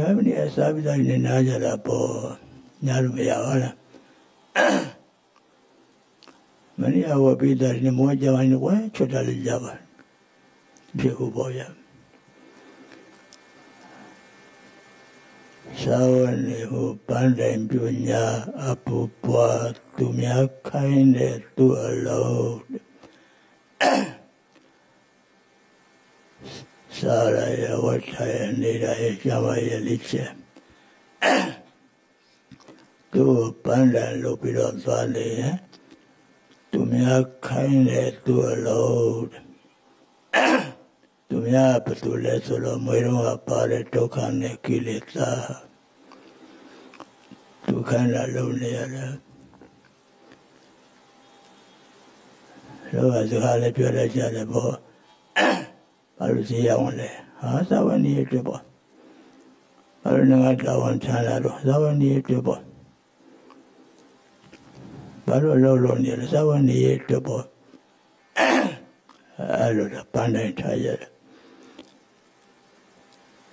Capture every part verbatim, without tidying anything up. Kami asal kita ini naja lapo nyalu bejawa. Mani awak kita ini muat jawan kuai, cerita lejawan, cukup boleh. Sawan itu pandai punya apa buat tu miakai ne tu alor. सारा ये वटा ये नीरा ये जमा ये लिचे तू पंडा लोपिरों साले हैं तुम्हें आखाने तू अलाउड तुम्हें आप तू ले सुलो मेरों आपारे टोकाने की लेता तू कहना लोने यारा लोग आज खाले प्यारे जाले बो Baru siawan leh, ha sawan ni itu apa? Baru nengat lawan cahaya tu, sawan ni itu apa? Baru lalu ni ada sawan ni itu apa? Alu dah pandai cahaya.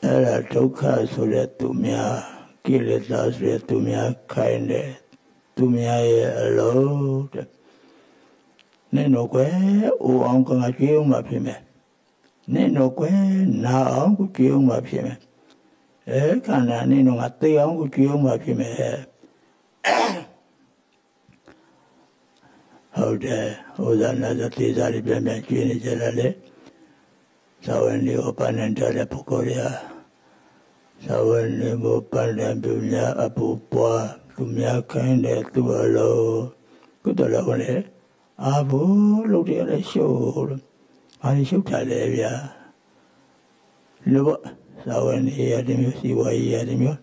Ada tukar surat tu mia, kilat surat tu mia, kain deh, tu mia alu. Nenek gue, uang kau ngaji umat pime. Nino kwe na angu kiu mapime, eh kana nino ngati angu kiu mapime, haude udana zati zari pime kini jelale, saweni opan njale pokoria, saweni opan njumia apupwa tumia kende tualo, kutola kone, abu lodi ala show. Ani suka lebiya, lupa sawan iya demi siwa iya demi,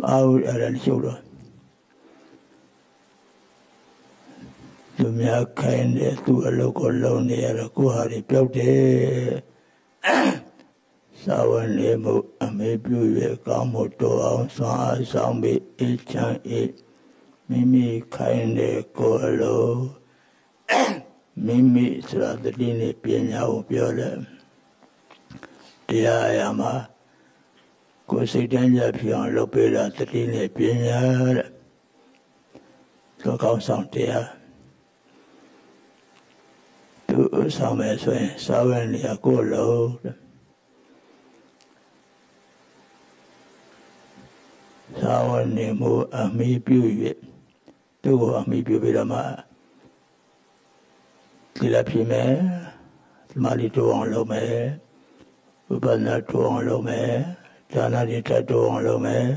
awal ada suruh, dunia kain itu alokol launi aku hari pelaut, sawan lemu amebiu kamu doa sah sambil ikan it, mimi kain aku alok. Mimi surat ini penjauh biarlah dia yang mah konsistensi yang lebih lah ini penjauh tu kau sang dia tu sama saya sawan dia kalau sawan ni mu ahmi biu tu ahmi biu berama Kila pime, mali tuang lome, ubana tuang lome, tanah di tuang lome,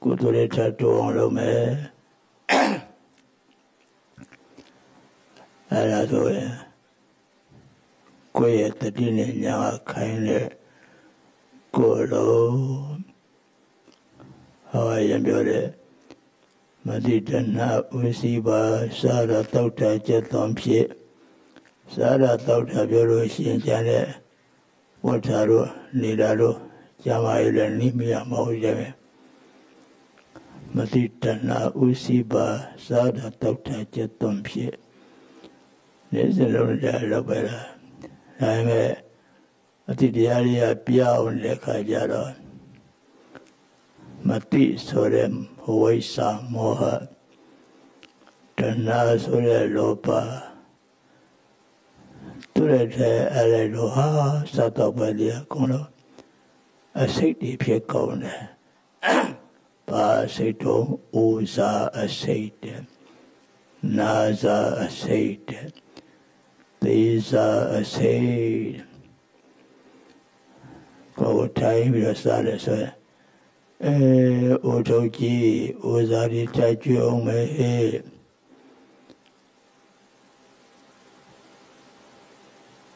kuduri tuang lome, ada tuh, kue tadi ni yang kainnya kolo, awak yang biore. Mesti dana musibah sahaja tahu tak jatuh psi. Sahaja tahu tak jauh sianjane, wajaru, nilaru, jamailan ni mia mahu jame. Mesti dana musibah sahaja tahu tak jatuh psi. Ni selalu dah lepas. Kami, mesti dia dia piau lekaj jalan. Mati sorem huwaisa moha dana sore lopa turete ale loha satapadia kono asik di pye kaune pa asito uza asite naza asite teza asite kau time biasa sore Eh, utoki, uzari tajung meh.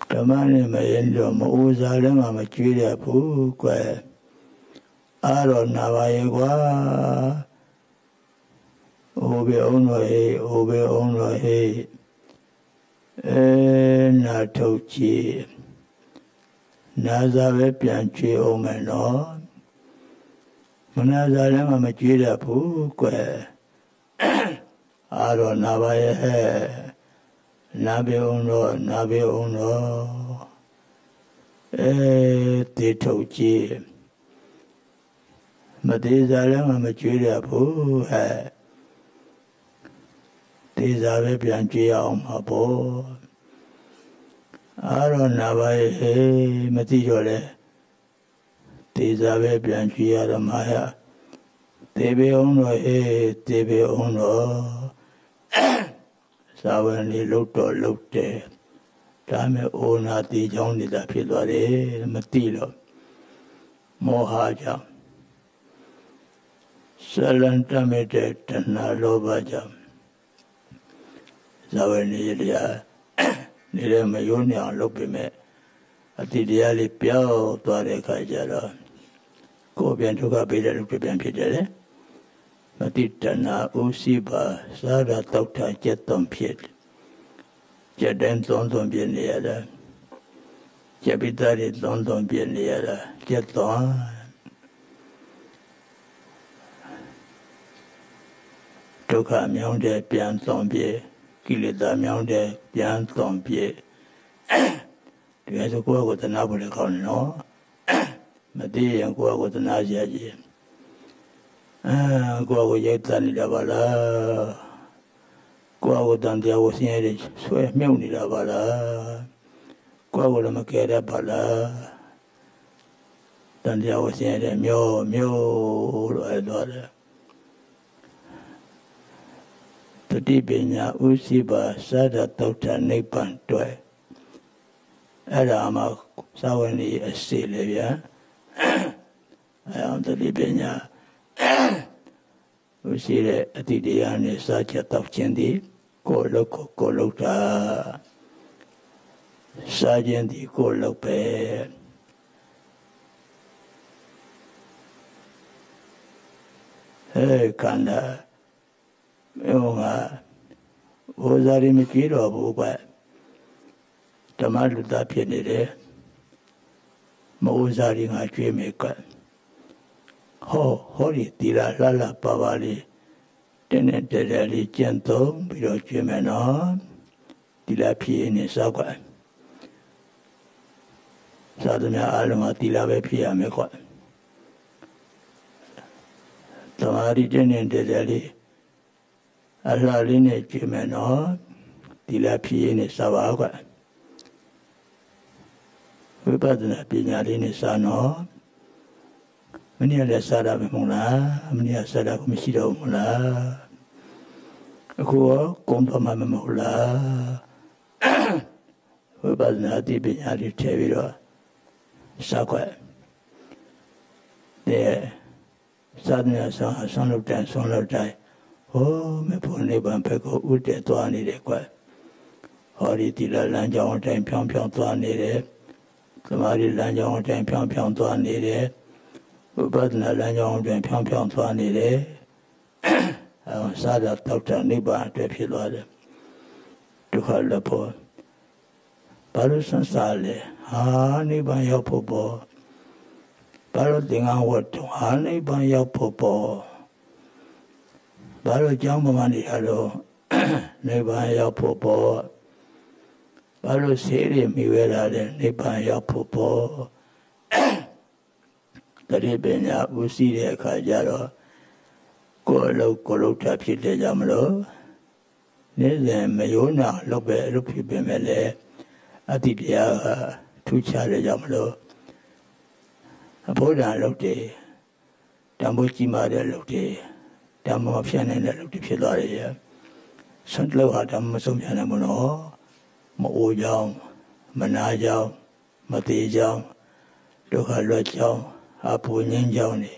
Kemana meyendo, uzari mama ciri aku kau. Aron nawai gua, ubi onoi, ubi onoi. Eh, natoki, nazawe pianci omeno. Mana dalam ama cila pukul, aron nabi he, nabi uno, nabi uno, eh titauci, मैं तेज आलम हमें चीरे अपू है तेज आवे प्यांचिया हम अपू आरों नवाई है मैं तीजोले तेज आवे प्यांचिया रमाया तेरे उन्नो है तेरे उन्नो सावनी लूटो लूटे तामे ओना तीजाऊं निदाफी द्वारे मैं तीलो मोहाजा Salanta mete tanah lobajam. Zaman ini dia, ni dia mayunya lupi me. Ati dia lipiau tuare kajarah. Kau biantuka beda lupi bian beda le. Ati tanah usiba sara tauta cetom pied. Cedem tonton bian ni ada. Cebitari tonton bian ni ada. Cetom. Toka miangde pian tombe, kilida miangde pian tombe. Tiada sekolah kita nak boleh kau no, mesti yang sekolah kita nak jadi. Sekolah kita tak ni dah bala, sekolah kita dia usin ada, suai miang ni dah bala, sekolah kita macam ada bala, dan dia usin ada miang miang ada. Tadi banyak usiba sada tautan nipan tuai. Ada amak sawan ini asli lebih. Ayam tadi banyak usiba ati dia ni saja taucendi kolok kolok dah saja di kolok per. Hei kanda. Mereka, wazari mikir abu apa, tamalu tapi ni deh, mawazari ngaji mereka, ho hari tila lala pawali, tenet terjadi jantung bila cuman, tila pi ini sahaja, sahaja alam tila pi mereka, tamari tenet terjadi. Allah ini cuma nak dilapi ini sahaja. Wibadna pihak ini sana, meni ada salah mula, meni ada salah komisi dah mula. Aku kompromi mula. Wibadna di pihak ini cebira sahaja. Dia sahaja sahaja sahaja sahaja. Oh, me pune bampe ko ude tuan ni dekwa. Hari tila lanjang orang piang piang tuan ni dek. Kemari lanjang orang piang piang tuan ni dek. Ubat na lanjang orang piang piang tuan ni dek. Aku sahaja doktor ni bahan terpilih. Tukar lepo. Baru sensale. Ha ni bahan apa bo? Baru dengan waktu. Ha ni bahan apa bo? Baru jam bermandi halo, ni banyak popo. Baru siri miwela ada, ni banyak popo. Tadi banyak usi dia kajar, kalau kalau tapi dia jam lo, ni zaman mayona lupa lupa bermele, ati dia tu cara jam lo. Boleh lupa, tambah cima dia lupa. Dalam mafian ini ada lebih pelbagai ya. Sentiasa dalam musim yang mana mau jauh, mana jauh, mati jauh, luar jauh, apa yang jauh ni.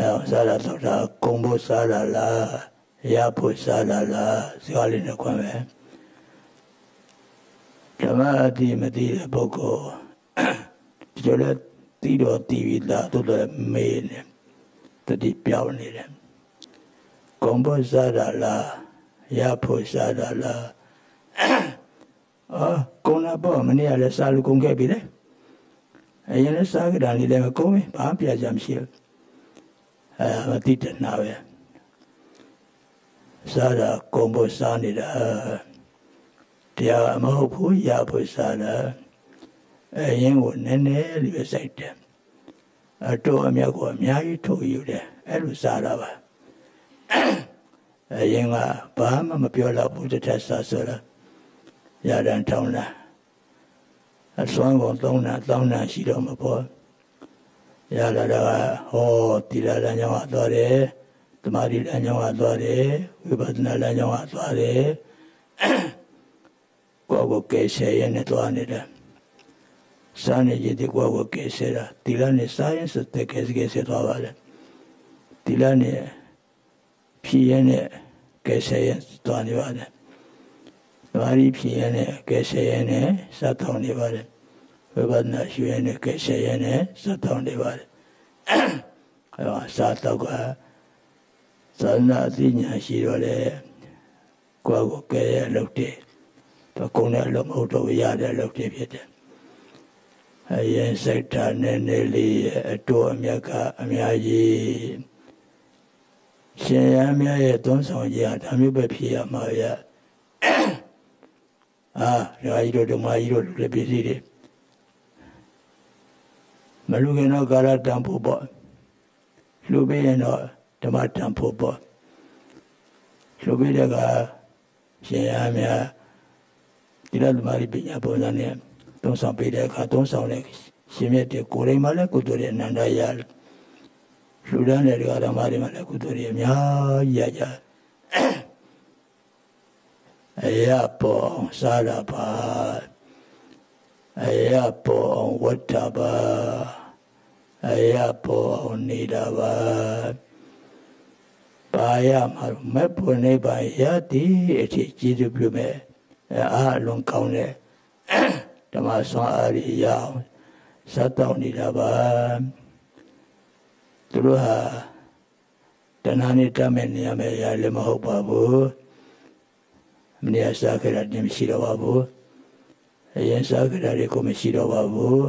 Salah salah, kombo salah lah, ya pun salah lah, sekali nak kau main. Cuma di mati pokok, jodoh. Tiada T V dah tu dah main, tadi piau ni leh. Komposa dah lah, ya posa dah lah. Ah, kau nak apa? Meni ada salu kau ke bila? Ayah ni sah ke dah ni leh kau ni, paham piaja mesti. Ah, mati dah nawe. Sah komposa ni dah. Dia mahu pun ya posa dah. 英文呢呢，你别在这。啊，做米国米一做有的，哎，都啥了吧？英啊，爸妈没表了，不就才啥事了？家人疼了，啊，双方疼了，疼了，谁都没跑。家人啊，哦，提了人家话多的，他妈的人家话多的，为把那人家话多的。 को को कैसे ये ने तो आने रा साने ये देखो को कैसे रा तिलाने साइन सत्ते कैसे कैसे तो आवाज़ तिलाने पीए ने कैसे ये तो आने वाले तुम्हारी पीए ने कैसे ये ने साथ होने वाले फिर बाद ना शिवे ने कैसे ये ने साथ होने वाले हाँ साथ होगा साना तीन हसीरोले को को कैसे लोटे But when I look out of the other, I look at it. I am sector, nearly two America, Amiaji. She am a don't sound yet. I'm a baby, I'm a yard. Ah, I don't know my road to be city. Malugano got a temple boy. Luby and all, the matampo boy. Luby the guy, she am a. Tiada lemari punya bosan ni, tuan sampai dia kat tuan sampai semua dia korang malah kuduri nanda yar, sudah ni dia ada mari malah kuduri miah ya ya, ayah pon salah bah, ayah pon wajah bah, ayah pon nida bah, bayar malam pun ni bayar di esok jumpa me. Ah, long kaunnya, cuma soal yang satu ni dah bah, terus dan hari tamen ni kami yang lemah babu, meniasa kerana mesti babu, yang sah kerana aku mesti babu,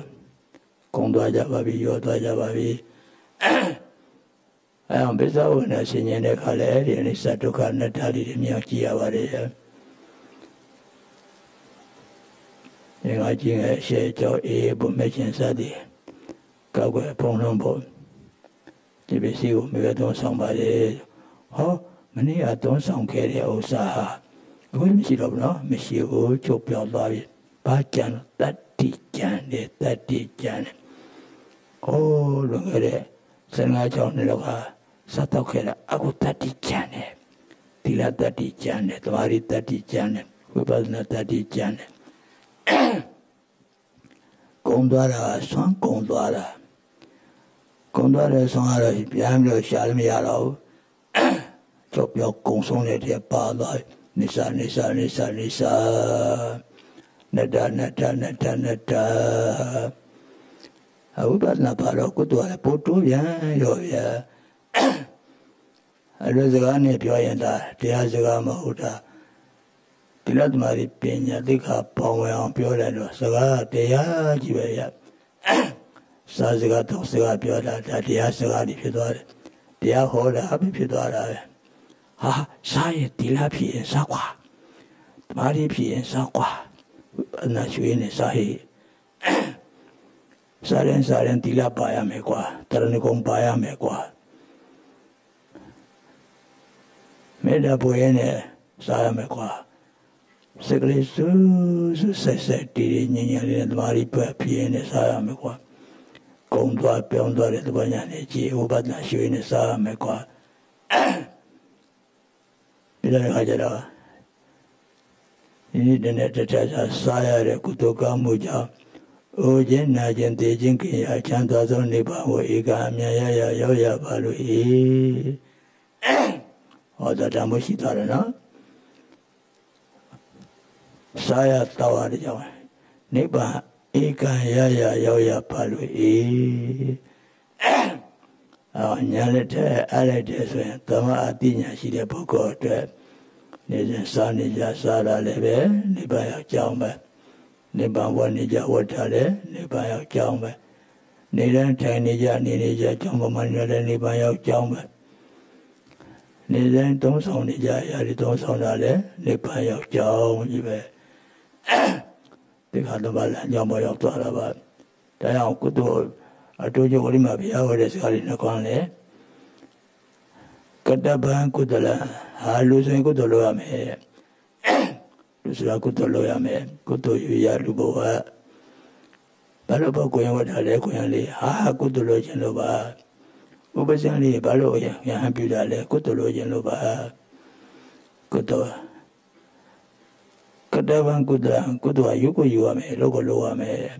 kondo aja babi, yodo aja babi, ayam bersawah nasi ni nak kaler, ni satu karena tali demi aku awalnya. Yang aje saya jauh ibu macam sadi, kau kau pernah buat, tapi sih mereka tuan sampai, oh, meni tuan sampai usaha, kau mesti dapat no, mesti kau coba lagi, baca, tadi jangan, tadi jangan, oh, longgar, sengaja ni logah, satu kira aku tadi jangan, tidak tadi jangan, tu hari tadi jangan, kau pasna tadi jangan. Kondara, sang kondara, kondara sangat ramai orang siaran melalui, coba konsol ni dia pakai, nisa nisa nisa nisa, nada nada nada nada, aku tak nak pakai aku tu ada potong yang jauhnya, ada segan ni biaya dah, dia segan mahu dah. Tiada mari penya dikah pawai piola lo segala dia jiwa. Sahaja tu segala piola dia segala dipilih dia hola apa pilih. Ah, saya tidak pilih sakwa, mari pilih sakwa. Nasib ini sahih. Saren saren tidak payah mekwa, teranikom payah mekwa. Mereka boleh saya mekwa. Sekali tu, sesek diri nyanyi dan mari pergi ni saya mekwa. Kau dua pun dua itu banyak ni, jiu bat nasi ini saya mekwa. Bila kajar lah, ini dengan tercaca saya rekutukan muda. Ojen najen tejeng kaya cantik tu ni bawa ikan ya ya ya ya baru ini. Ada jamu si taran lah. Saya tawar jawab, ni bah ikan ya ya ya ya palu i, awaknya lete, alete saya, tama hatinya si dia pokok tu, ni jasa ni jasa la lebe, ni banyak jawab, ni bangun ni jawab ada, ni banyak jawab, ni rentai ni jah ni ni jah jawab mana ada ni banyak jawab, ni rentai tunggu ni jah, ni tunggu ada ni banyak jawab juga. dikatakan jamu waktu harapan. Tapi aku tu atau juga ni mafia orang sekali nak kau ni. Kata bang aku tu lah, halus aku tu loya me, halus aku tu loya me, aku tu juga lupa. Baru aku yang ada aku yang ni, aku tu loya lupa. Bukan yang ni baru yang yang hampir ada aku tu loya lupa. Aku tu. Kadang-kadang kudang kudua yuko yuwa me logo loa me,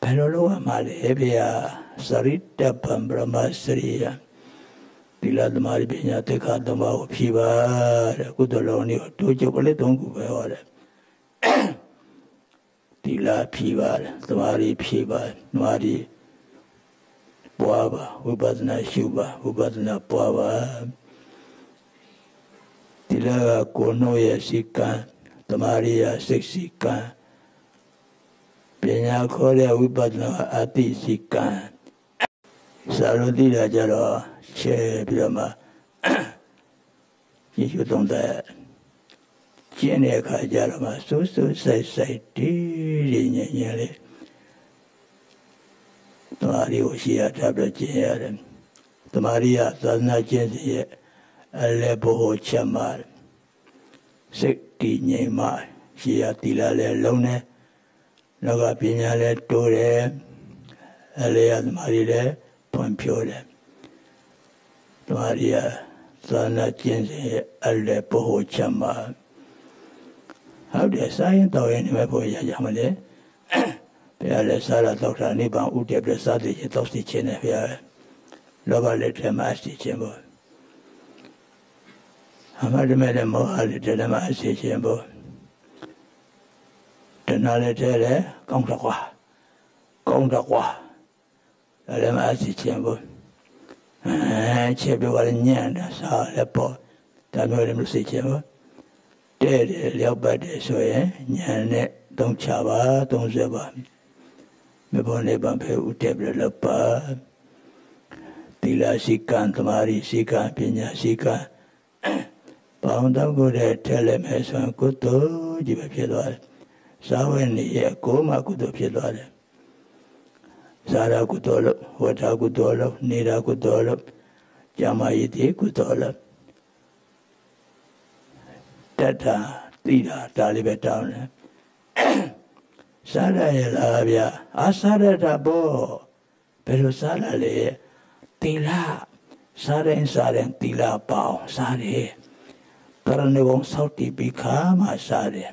kalau loa mali hebia sarita pambrama seria, bila demari benya teka demau piba, kudoloni tujuh puluh tunggu bewa, bila piba demari piba demari puaba ubadna shuba ubadna puaba, bila kono ya sikan. Tamaria seksikan, penyakorea wibadna hati sikan. Saludi lajaro, ceh bilama, jitu tanda. Cene kajar mas susu say say diri nyale. Tamaria usia tabla cene, tamaria sana cene, alebo cemal. Sekti nyema siya tilale lone, naga pinyale tore, aleyad marile pampiole. Maria sana chense alle poho chama. Habde sayin tawe ni me poya jamale, pya le sara tokra ni bang utebre sade je tosti chene pya, loba le tremasti chemo. हमारे मेरे मोहल्ले चले मासी चेंबो, चनाले चले कौन रखवा, कौन रखवा, चले मासी चेंबो, चेंबो वाले न्याना साले पो, तमिल मुसी चेंबो, तेरे लियाबटे सोये न्याने तुम चावा तुम जबा, मैं बोले बंबे उठेबले लपा, तिला सिकां तुम्हारी सिकां पिन्या सिकां Paham-paham ku dah telem esok ku tu jiba pialuar, sawen ni aku mak ku tu pialuar, sara ku tolak, wata ku tolak, nira ku tolak, jamaiti ku tolak, tata tidak talibet tahun, sara elah dia, asara dah boh, perlu sara le, tila, sara insara tila pau, sara. Kerana orang Saudi bika masalah,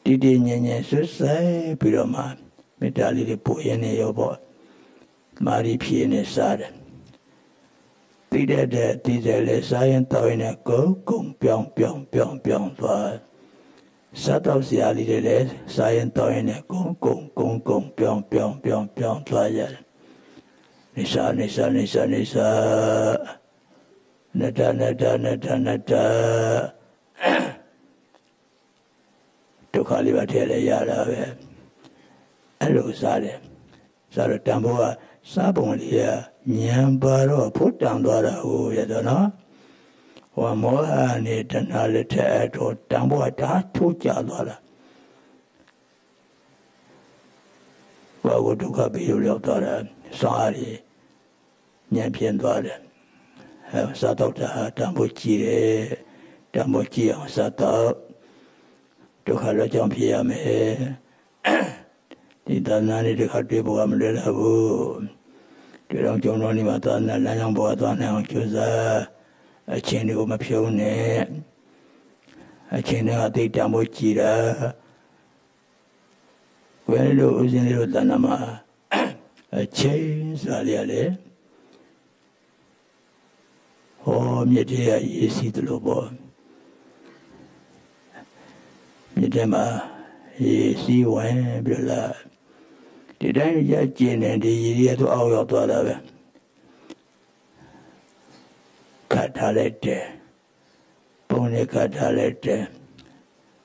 tidak nyanyi susah bila mereka dipuji ni apa, mari pilih sahaja. Tidak ada tidak lesai yang tahu ini kau kong piang piang piang piang tuan. Satu siali les saya yang tahu ini kong kong kong kong piang piang piang piang tuan je. Nisa nisa nisa nisa. Nada, nada, nada, nada. Tu kali batera yara we. Elu sare, sare tambua sabun dia nyambaro putang dora u ya dono. Wamoha ni tanale te tu tambua tatu jadora. Wagu tu kabiu liat dora sari nyampian dora. Satu dah tambah ciri, tambah ciri yang satu tu kalau jampi ame, di tanah ni dekat dia buat mereka bu, dia orang jono ni mata ni, orang buat tuan yang cuza, aceh ni buat macam ni, aceh ni hati tambah ciri, kau ni lu uzin lu tanah mah, aceh sahaja le. Oh, menjadi isi tu lobo. Menjadi mah isi wan bela. Di dalam jajanan di dia tu awal tu ada. Kata lete, pone kata lete,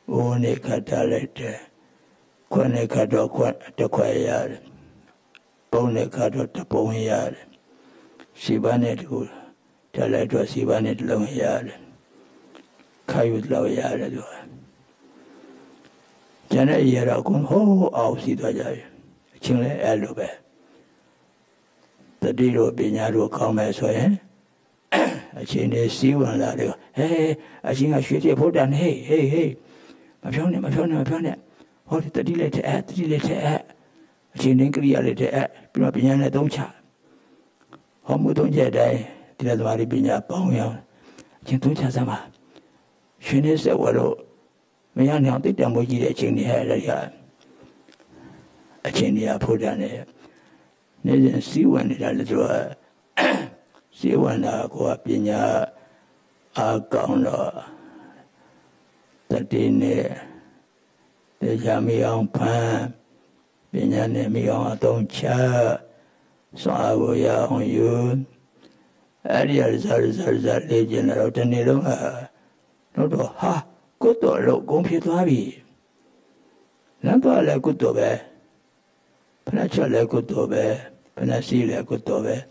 one kata lete, kone kata kone takoyar, pone kata tapoyar, sibanet tu. Jalan dua siwan itu langsir, kayu langsir dua. Jana yera kung ho ausi dojai, chingle elube. The dilo binyaru kame soye. A chine siwan la do. Hey, I think I should have put down. Hey, hey, hey. My pony, my pony, my pony. What the delay to add, the delay to add. A chine created to add, Pinapinana don't chat. Homu don't jedi, did a very binya pong young. Chintuncha sama. She needs a wallow. May I not take them with you? A chinny head a chinny I put down there. Nathan see one it at the drawer. See one I go up in your counter. The dinner, the jammy on pan, Pinyan me on a don't chair. So I will ya on you. Ariel is a legend of the Niloma. No, ha. Good or low, gumpi to happy. Lampa like good over. Panacha like good over. Panacea like good over.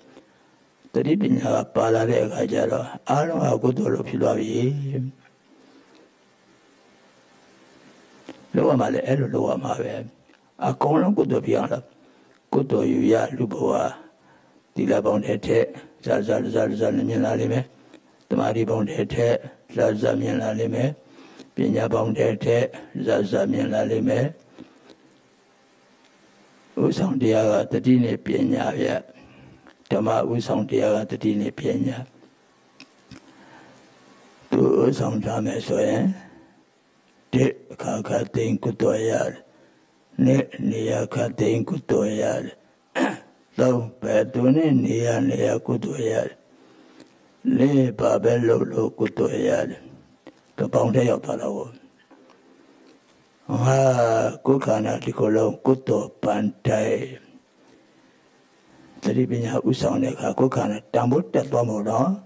The deeping of Palare Gajaro. I know how good or low Pilavi. Lower my elder lower my web. A corner good of Yana. Good or you ya luboa. Dilabon hete, Zazar Zazan Alime. The Maribon hete, Zazamian Alime. Pinya bang de de, zaza mian la lime. Usang dia tadi ni pinya ya, cuma usang dia tadi ni pinya. Tu usang zaman soen, de kakak tingku toyar, ni niya kakak tingku toyar. Tahu betul ni niya niya ku toyar, ni babel lolo ku toyar. The boundary of the law. Ah, good can article, good to pantai. The Libina Usaneka, good can tambut the bomber,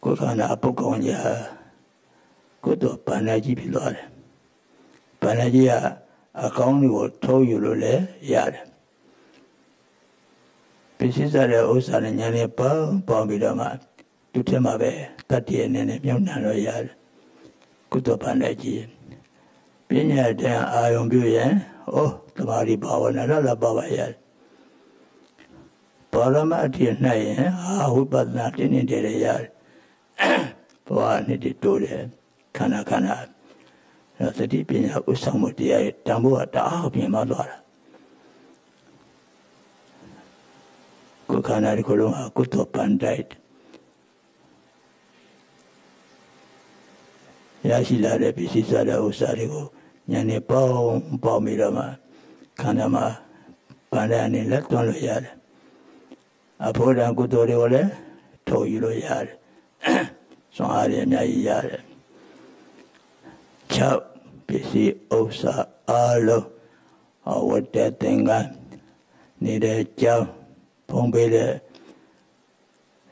good can apoconia, good to Panaji Pilot. Panagia, a county will tow you lule yard. Pieces are Usan and Yanepa, Bombidama. Tu te m'avais, t'attiens nene, bien nanoyal. Kutopanaki. Pigna d'un ayon buyen, oh, tu m'as dit bawana la bavayal. Paramati nayen, ah, ou pas natin indéléal. Poa niditore, kanakana. La tati pigna ou samotia et tambour à ta ah, bien madouara. Kokana ricolon à kutopandait. Yashila de Pisisa de Usarigo, Yane Pau, Paumidama, Kanama, Panani Laton Yad. Apodan Gutoriole, Toyulo Yad, Sonari Nayad. Chap, Pisi Osa, Alo, our dead thinga, Nida Chap, Pombede,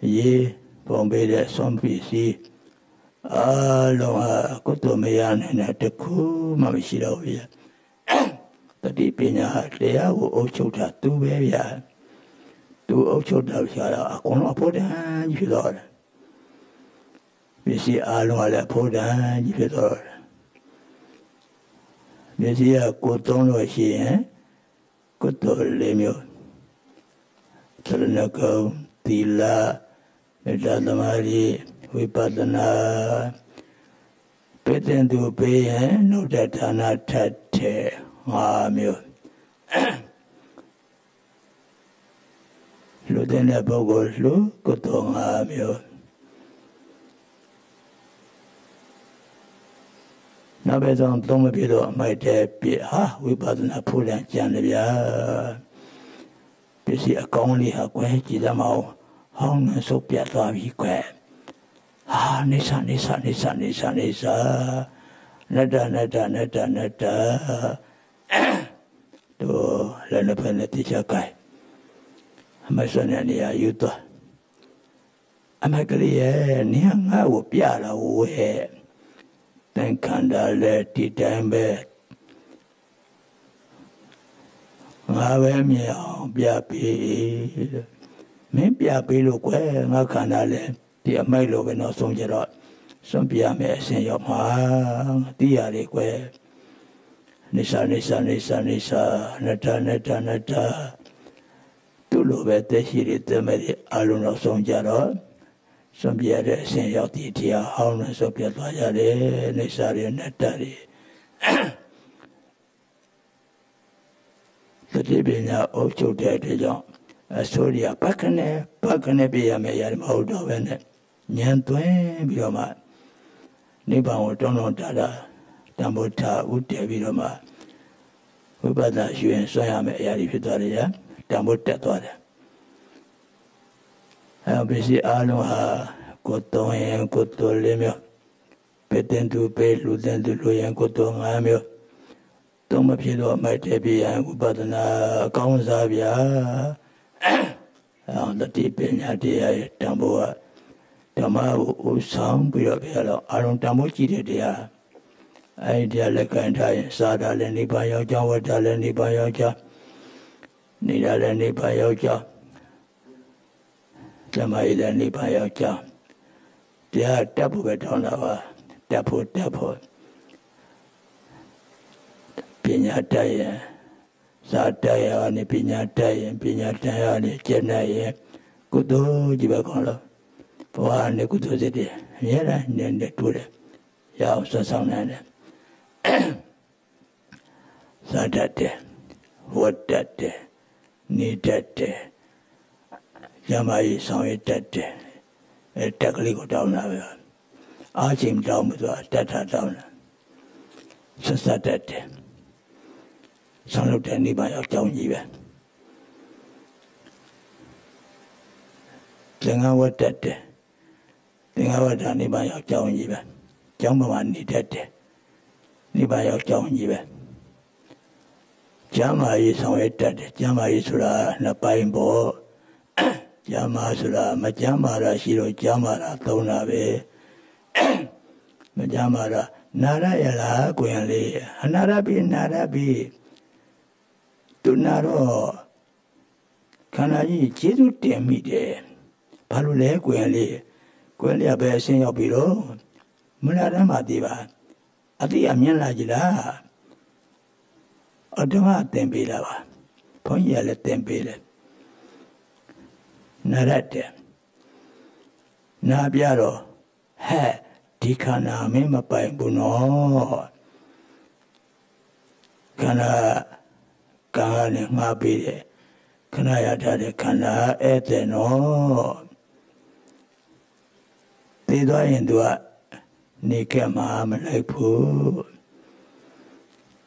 Ye, Pombede, some Pisi. Aloha, Kotomeyan and at the cool Mamishirovia. The deep in your heart, they are Ochota, two babies. Two Ochota, a corner podan, if you lord. We see Aloha podan, if you lord. We see a Kotono, she, eh? Koto Lemio. Telenako, Tila, Medadamari. We partner. Pretend to be, eh? No, that are not that. Ah, mew. Lieutenant Bogoslu, Coton, ah, mew. Now, but on Tomabilo, my dear, be ah, we partner pull and Janavia. Busy a conly, a quaint, Jidamo, hung and so piatta, he quaint. Ah, Nisa, Nisa, Nisa, Nisa, Nisa. Nada, nada, nada, nada. To Lenapana teacher guy. My son and the Ayuta. Amakalia, Nianga, Piala, Uhe. Then Kandale, Titambe. Mavemia, Biapi. Maybe I be look where my canale. Dia mai lo beno song jero song pia me sen yo ma dia re kwe Nisa, Nisa, Nisa, Nisa, Nata, Nata, Nata. Tulu bete shirite meri aluna songjara. Sombiere senyati tia hauna sopiatwa jare nisari natari. Tadibinya ochote tijong. Asuriya pakane pakane biya meyari maudawene. Nyantwe biroma. Nibangu tono tada. Tambota ute biroma. Ubada shuen soyame yari fitwari ya. Tambota twari. Abisi alu ha koto yang koto lemyo, petentu pelu tentu lu yang koto ngamyo. Toma pido mai tepi yang ubatna kaunza biya. Anda tipe nyati ay tambua, tama usang biya biya lo alun tamu ciri dia. Ay dia lekan dia sada leni bayau jah, wada leni bayau jah, ni dah leni bayau jah. Sama ada ni banyak jam, dia tapu berdoa, tapu tapu, pinjataya, sadaya ni pinjataya, pinjataya ni jenaya, kudu jiba kalau, bukan ni kudu sedih, ni lah ni ni tu le, ya sesangan le, sadate, wadate, ni date. Jamai sangat tete, tak liku down lah. Asim down betul, tete down. Sesat tete, sangat teni banyak down juga. Tengah wat tete, tengah wat teni banyak down juga. Jangan mandi tete, ni banyak down juga. Jamai sangat tete, jamai sudah nampain boh. Jama sura, majama ra siro, jama ra tauna be, majama ra nara ya lah kuyan le, nara bi nara bi, tu naro, kanai jitu temi de, baru le kuyan le, kuyan le abe senyo biro, mula ramah tiba, ati amyan lagi lah, adema tempe lah, punya le tempe le. Narate, nabiaro, he, dikana me mapai buno, kana kane ngabide, kana yadade kana eteno, tidwa indua nike mama lepu,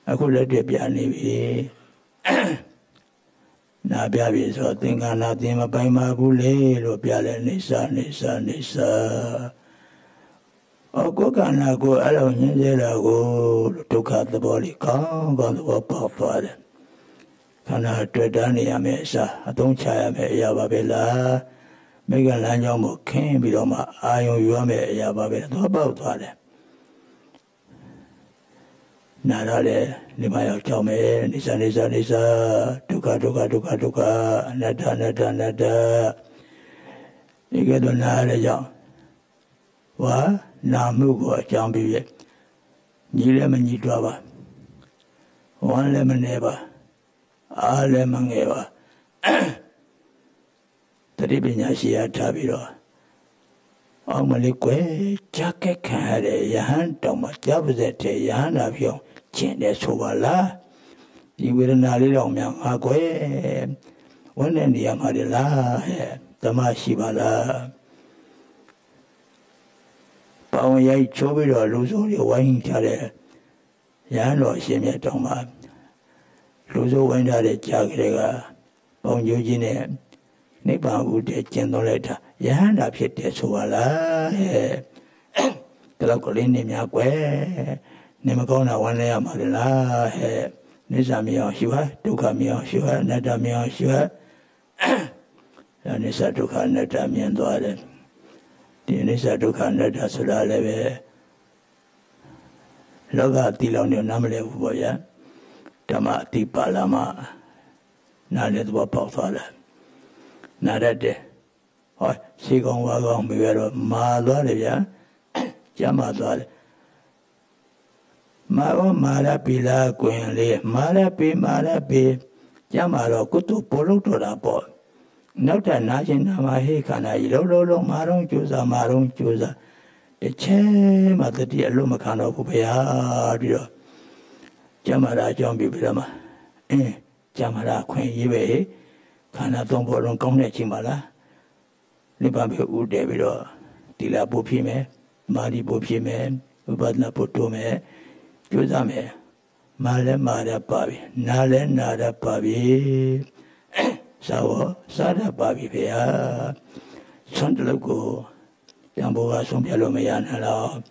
aku lede bianiwi. Nabiya biasa tinggal nanti mapai mabule lo piala nisa nisa nisa. Aku kan aku alaunya jadi aku tukar terbalik kau kau tu apa ada. Karena terjadi amesa atau caya meja babela, mereka lanjut mungkin bila mak ayam juga meja babela tu apa tu ada. Nada le, ni banyak jam eh, nisa nisa nisa, duka duka duka duka, nada nada nada. Ni kado nada jam, wah, namu gua jam biye, ni le meni dua ba, wan le meni ba, a le meni ba. Tadi punya siapa biro, orang Malaysia cakap kahre, yahan tamat jauh zete, yahan avion. Cina sobalah, ibu renali ramai aku eh, orang ni yang ada lah, tamasi balah. Pawai yang cobi dah lusuh dia wine cara, yang luar sini tengah, lusuh wine ada jaga, pawai juji ni, ni pangku dia cendol ada, yang ada pete sobalah, kalau kalian ni aku eh. Ni macam mana wanita amarilah, ni zami asyiwa, duka mi asyiwa, nada mi asyiwa, dan ni satu kan nada mi yang dua le, di ni satu kan nada sudah le, loga tilau ni enam le buaya, tamat tipa lama, nada dua paksa le, nada de, oh si kong wakong biar malu le ya, jam malu le. Maro marapi la kuinli, marapi marapi, jamaro kutu polo torapo. Nota najin namahi kana ilolo maron chuza maron chuza. The che matati alumakano pupeadio. Jamara jombi bilama. Eh, jamara queen yibe, kana tombo long kone chimala. Libambe u debido. Tila bupime, mari bupime, ubadna putume. Juzame, male male pabi, nale nada pabi, sawo sada pabi pea, sandaluku, jambuwa sumbialo meyana lao,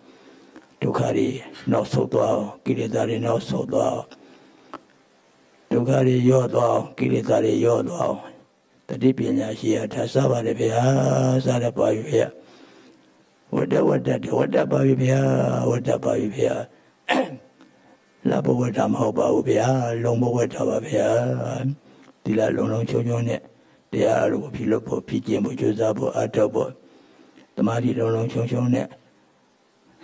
tukari no soto, kilitari no soto, tukari yodo, kilitari yodo, tadipinya shia tasaba de pea, sada pabi pea, wada wada wada pabi pea, wada pabi pea. La boue d'âme au bas au bien, l'ombre d'âme bien, de la longue chouillonne, de la longue pilopo, pitié, mouchosabo, à tabo, de mari longue chouillonne,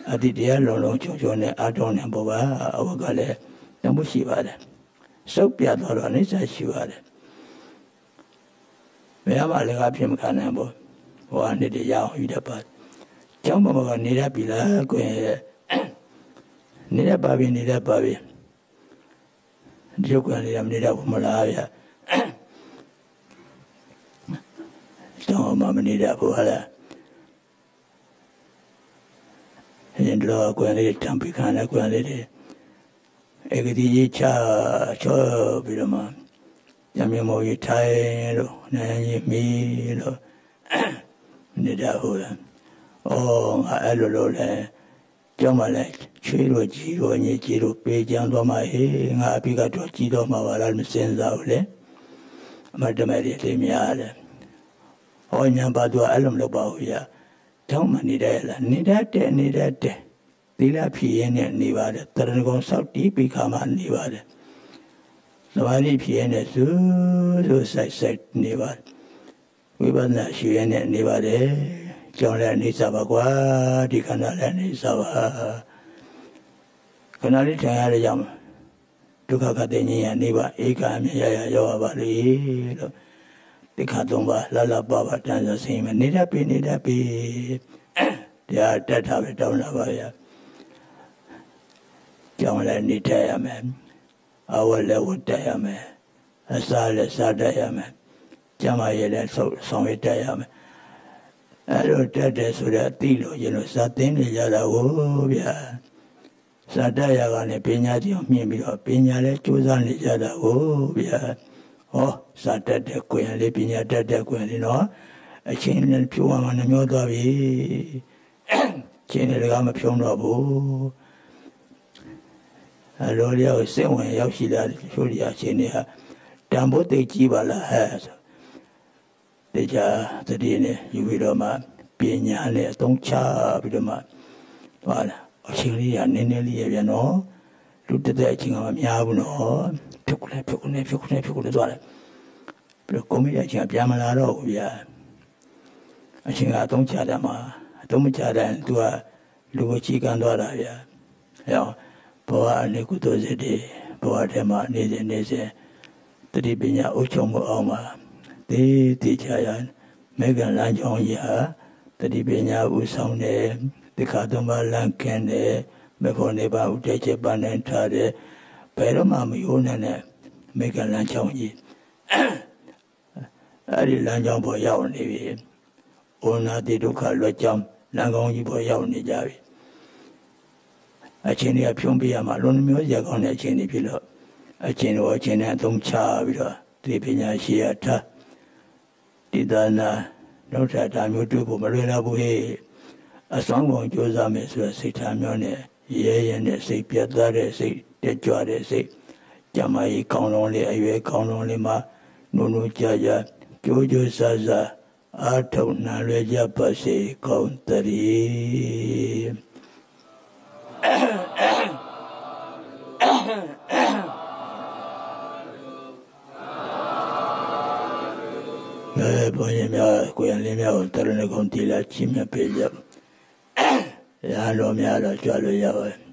à didier longue chouillonne, à donne un boba, à ogale, de mouchivade. Sopia d'oran est à chivade. Mais à ma légapim canambo, ou à ne de yard, il a pas. Tiens, maman, il a pila, quoi. Nida babi, nida babi. Joko nida nida kumalaaya. Tango mama nida kuhala. Hindlo kuhani tampi kana kuhani. Egidi cha cho bilama. Yami mo yitai lo nani mi lo nida kuhala. Oh alolo le. Jamalek. Chiro chiro ni chiro pejan do ma he ngapi ka do chiro ma wala msenza ole madamari le miale o nyamba do alum lo ba uya tawma ni da la ni da te ni da te dila phiye ne ni ba de taran gon sauti pi kha ma ni ba de sabari phiye ne su su sai sai ni ba wi ba na shiye ne ni ba de jaw la ni sa ba kwa di kana la ni sa ba Kanali tayari jam, duka katanya ni ba ikam ya ya jawa balik, dikatung ba lalababa dan sesiapa ni tapi ni tapi dia tetap betul naba ya, jangan leh ni taya mem, awal leh utaya mem, asal leh sadaya mem, jangan leh sami taya mem, aduh teteh sudah tilo jenis satin ni jalan ubya. Sadaya gane penya diom miembiro penya le cuzan le jada oh biar oh sadade kuyan le penya dade kuyan le no chin le piwa mana mioda bi chin le gama piwa bo alolia osewa yaushida shulia chin ya dambo te jiba la ha deja tadi ne yubiro ma penya le tongcha biro ma wala Chili and Nelly, no, looked at the king of Yabuno, took a pick on a pick on a pick on the toilet. But come here, Yamala, yeah. I think I don't chadama, don't chadan to a Luchi Gandora, yeah. Yeah, poor Nicuto Zeddy, poor Dema, Nese Nese, the Dibina Uchomo Oma, the teacher, Megan Lanjon, yeah, the Dibina Usone. The Kadoma Lankane, Mekoneba, Uteche Banentade, Peroma Munane, make a lanchoni. I did lanchon for Yao Navy. Ona de Duca Locham, Langoni for Yao Nijavi. A chinny a pumbi, a malon music on a chinny pillow. A chin or chin and don't chavila, Tripina Shiata. Didana, not that time you do for Marina Buhe. A song won't use a mess with six times on it. Yea, and they say, Piazza, they say, they try, they say, Jamai, count only, I will count only my Nunu Jaja, Jojo Saza, Arto Nareja Pase, count thirty. Boy, me a cuyanle me a voltar en el contigo la chimia pella. Ya lo me a la chua lo ya.